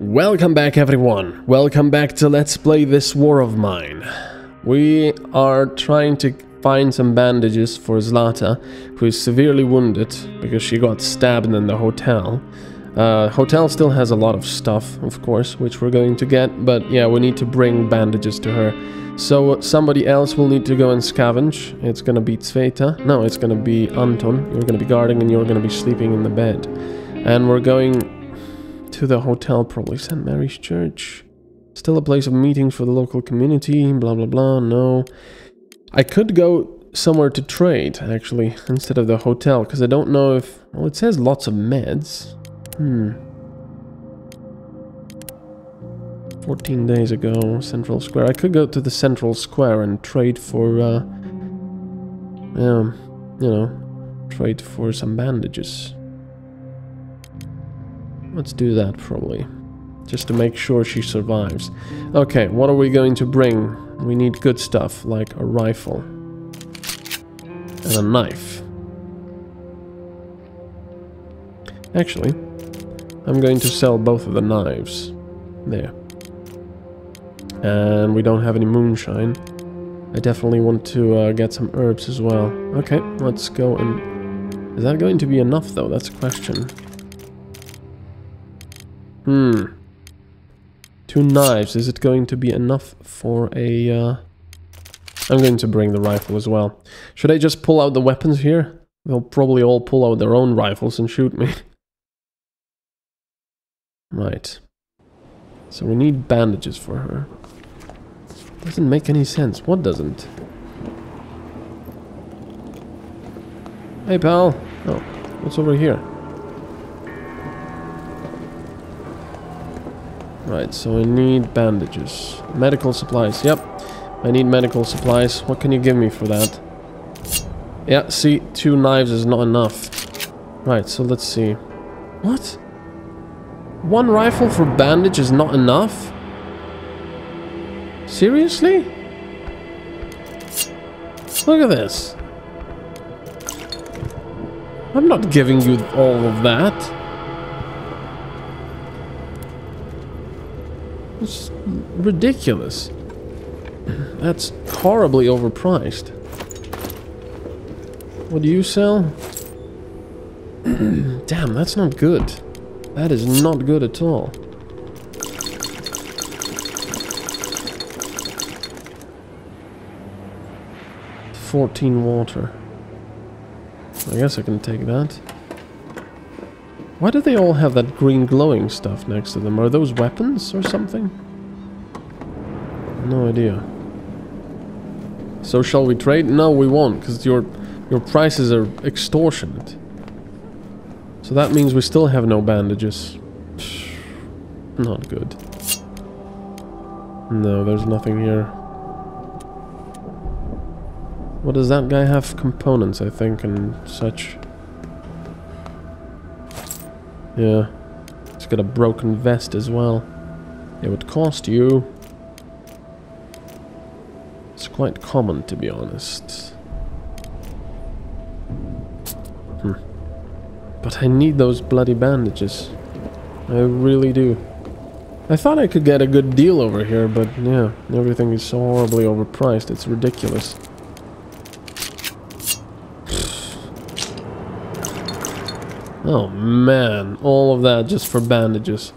Welcome back, everyone. Welcome back to Let's Play This War of Mine. We are trying to find some bandages for Zlata, who is severely wounded because she got stabbed in the hotel. Hotel still has a lot of stuff, of course, which we're going to get, but yeah, we need to bring bandages to her. So somebody else will need to go and scavenge. It's gonna be Tsveta. No, it's gonna be Anton. You're gonna be guarding and you're gonna be sleeping in the bed. And we're going to the hotel, probably St. Mary's Church. Still a place of meetings for the local community, blah blah blah, no. I could go somewhere to trade, actually, instead of the hotel, because I don't know if... Well, it says lots of meds. 14 days ago, Central Square. I could go to the Central Square and trade for, you know, trade for some bandages. Let's do that, probably. Just to make sure she survives. Okay, what are we going to bring? We need good stuff, like a rifle. And a knife. Actually, I'm going to sell both of the knives. There. And we don't have any moonshine. I definitely want to get some herbs as well. Okay, let's go and... Is that going to be enough, though? That's a question. 2 knives. Is it going to be enough for a... I'm going to bring the rifle as well. Should I just pull out the weapons here? They'll probably all pull out their own rifles and shoot me. Right. So we need bandages for her. Doesn't make any sense. What doesn't? Hey, pal. Oh, what's over here? Right, so I need bandages. Medical supplies, yep. I need medical supplies. What can you give me for that? Yeah, see, 2 knives is not enough. Right, so let's see. What? 1 rifle for bandage is not enough? Seriously? Look at this. I'm not giving you all of that. It's ridiculous. That's horribly overpriced. What do you sell? Damn, that's not good. That is not good at all. $14 water. I guess I can take that. Why do they all have that green glowing stuff next to them? Are those weapons or something? No idea. So shall we trade? No, we won't, because your prices are extortionate. So that means we still have no bandages. Not good. No, there's nothing here. What does that guy have? Components, I think, and such. Yeah, it's got a broken vest as well. It would cost you. It's quite common, to be honest. But I need those bloody bandages. I really do. I thought I could get a good deal over here, but yeah, everything is so horribly overpriced. It's ridiculous. Oh man, all of that just for bandages.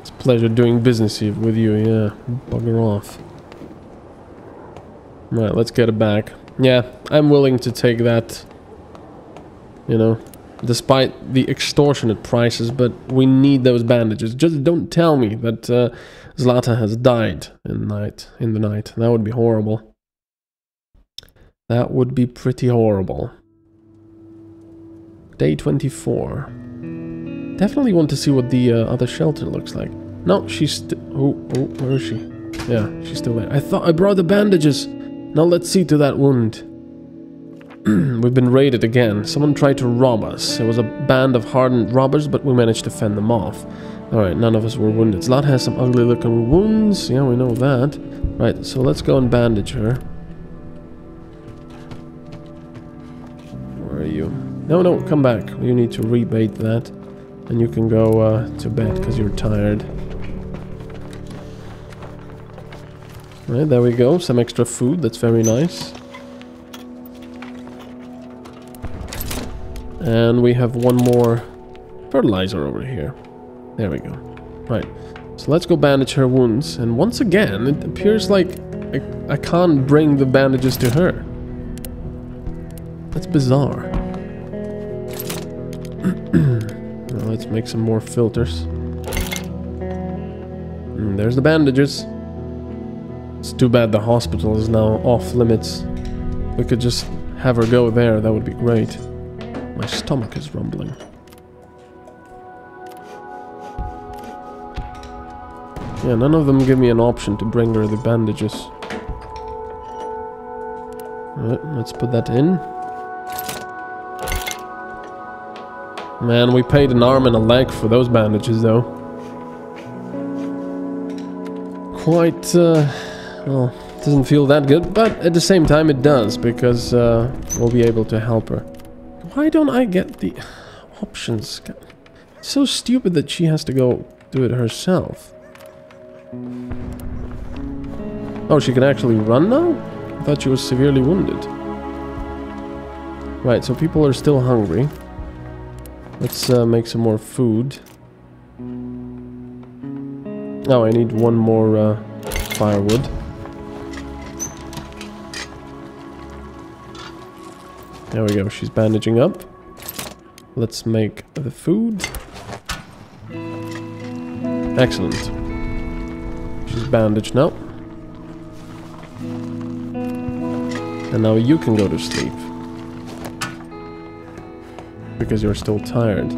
It's a pleasure doing business here with you, yeah. Bugger off. Right, let's get it back. Yeah, I'm willing to take that. You know, despite the extortionate prices, but we need those bandages. Just don't tell me that Zlata has died in the night. That would be horrible. That would be pretty horrible. Day 24. Definitely want to see what the other shelter looks like. No, she's... Oh, where is she? Yeah, she's still there. I thought I brought the bandages. Now let's see to that wound. We've been raided again. Someone tried to rob us. It was a band of hardened robbers, but we managed to fend them off. Alright, none of us were wounded. Zlata has some ugly looking wounds. Yeah, we know that. Right, so let's go and bandage her. Where are you? No, come back. You need to rebate that. And you can go to bed because you're tired. Right, there we go. Some extra food. That's very nice. And we have one more fertilizer over here. There we go. Right. So let's go bandage her wounds. And once again, it appears like I can't bring the bandages to her. That's bizarre. Well, let's make some more filters. And there's the bandages. It's too bad the hospital is now off limits. We could just have her go there. That would be great. My stomach is rumbling. Yeah, none of them give me an option to bring her the bandages. Alright, let's put that in. Man, we paid an arm and a leg for those bandages, though. Quite, well, it doesn't feel that good, but at the same time it does, because we'll be able to help her. Why don't I get the options? It's so stupid that she has to go do it herself. Oh, she can actually run now? I thought she was severely wounded. Right, so people are still hungry. Let's make some more food. Oh, I need one more firewood. There we go, she's bandaging up. Let's make the food. Excellent. She's bandaged now. And now you can go to sleep. Because you're still tired.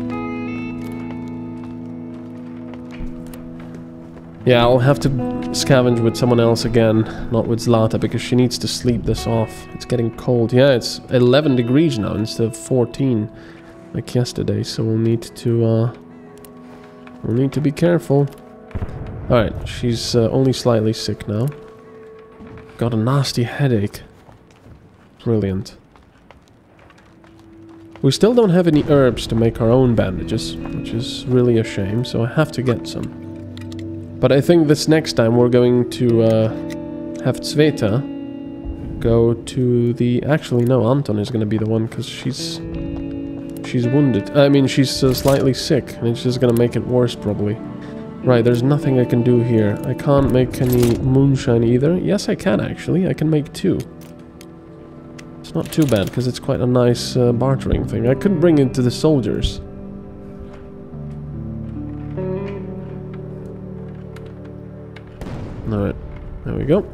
Yeah, I'll have to scavenge with someone else again, not with Zlata, because she needs to sleep this off. It's getting cold. Yeah, it's 11 degrees now instead of 14 like yesterday, so we'll need to be careful. All right, she's only slightly sick now. Got a nasty headache. Brilliant. We still don't have any herbs to make our own bandages, which is really a shame, so I have to get some. But I think this next time we're going to have Tsveta go to the... Actually, no, Anton is going to be the one, because she's wounded. I mean, she's slightly sick, and it's just going to make it worse, probably. Right, there's nothing I can do here. I can't make any moonshine either. Yes, I can, actually. I can make two. It's not too bad, because it's quite a nice bartering thing. I could bring it to the soldiers. Alright, there we go.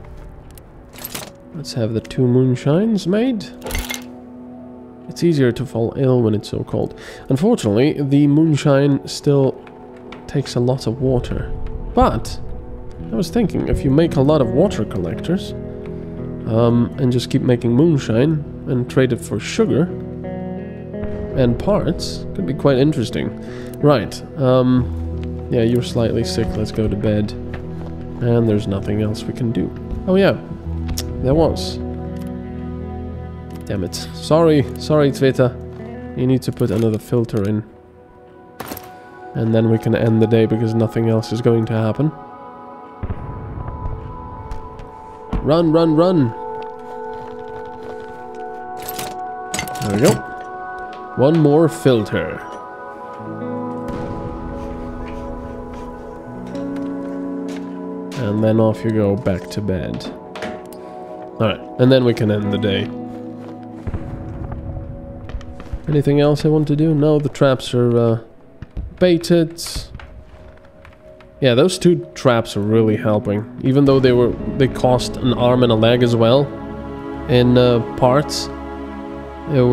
Let's have the two moonshines made. It's easier to fall ill when it's so cold. Unfortunately, the moonshine still takes a lot of water. But, I was thinking, if you make a lot of water collectors, and just keep making moonshine, and trade it for sugar, and parts, could be quite interesting. Right, yeah, you're slightly sick, let's go to bed. And there's nothing else we can do. Oh yeah, there was. Damn it. Sorry Tsveta. You need to put another filter in. And then we can end the day because nothing else is going to happen. Run! There we go. One more filter. And then off you go back to bed. Alright, and then we can end the day. Anything else I want to do? No, the traps are baited. Yeah, those two traps are really helping. Even though they cost an arm and a leg as well in parts,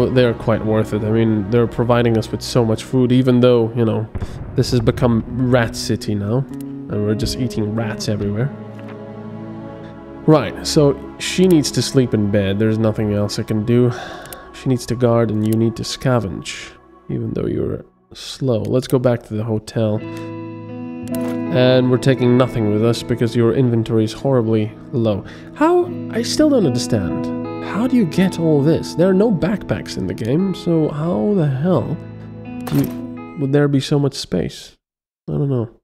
they're quite worth it. I mean, they're providing us with so much food, even though, you know, this has become Rat City now. And we're just eating rats everywhere. Right, so she needs to sleep in bed. There's nothing else I can do. She needs to guard and you need to scavenge. Even though you're slow. Let's go back to the hotel. And we're taking nothing with us because your inventory is horribly low. How? I still don't understand. How do you get all this? There are no backpacks in the game, so how the hell would there be so much space? I don't know.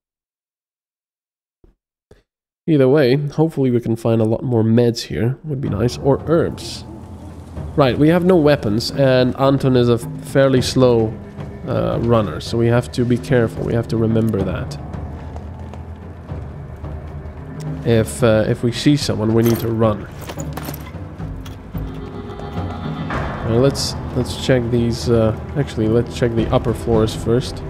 Either way, hopefully we can find a lot more meds here. Would be nice. Or herbs. Right, we have no weapons, and Anton is a fairly slow runner, so we have to be careful. We have to remember that. If we see someone, we need to run. Well, let's check these. Actually, let's check the upper floors first.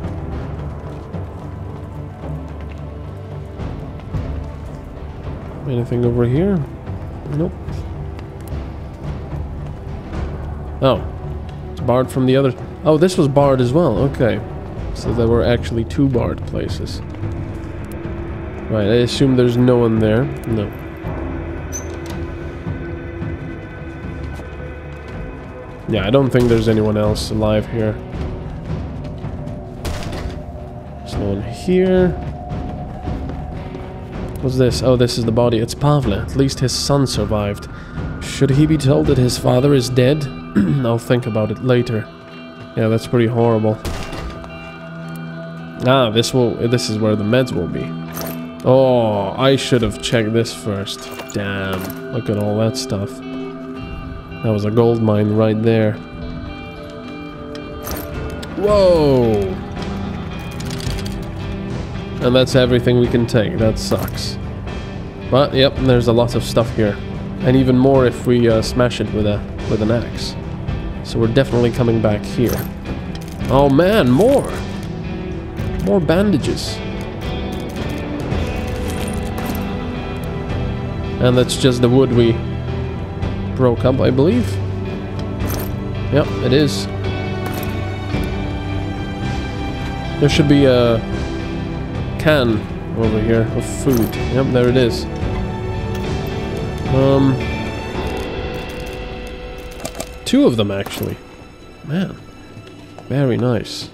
Anything over here? Nope. Oh, it's barred from the other. Oh, this was barred as well. Okay, so there were actually two barred places. Right, I assume there's no one there. No. Yeah, I don't think there's anyone else alive here. There's no one here. What's this? Oh, this is the body. It's Pavle. At least his son survived. Should he be told that his father is dead? I'll think about it later. Yeah, that's pretty horrible. Ah, this is where the meds will be. Oh, I should have checked this first. Damn, look at all that stuff. That was a gold mine right there. Whoa! And that's everything we can take. That sucks. But, yep, there's a lot of stuff here. And even more if we smash it with an axe. So we're definitely coming back here. Oh man, more! More bandages. And that's just the wood we broke up, I believe. Yep, it is. There should be a can over here of food. Yep, there it is. Two of them, actually. Man, very nice.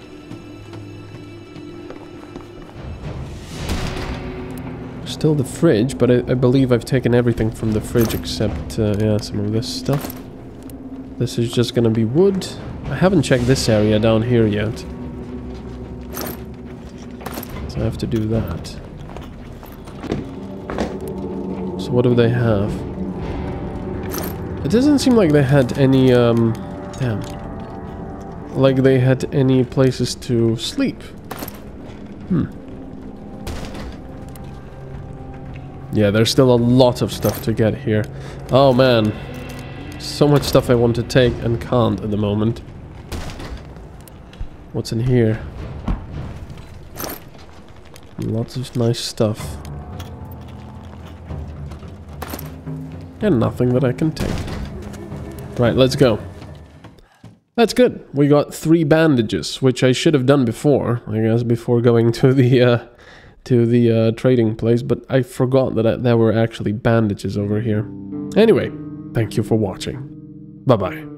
Still the fridge, but I believe I've taken everything from the fridge except yeah, some of this stuff. This is just gonna be wood. I haven't checked this area down here yet, so I have to do that. So what do they have? It doesn't seem like they had any damn, like they had any places to sleep. Yeah, there's still a lot of stuff to get here. Oh man, so much stuff I want to take and can't at the moment. What's in here? Lots of nice stuff. And nothing that I can take. Right, let's go. That's good. We got 3 bandages, which I should have done before, I guess, before going to the trading place, but I forgot that there were actually bandages over here. Anyway, thank you for watching. Bye-bye.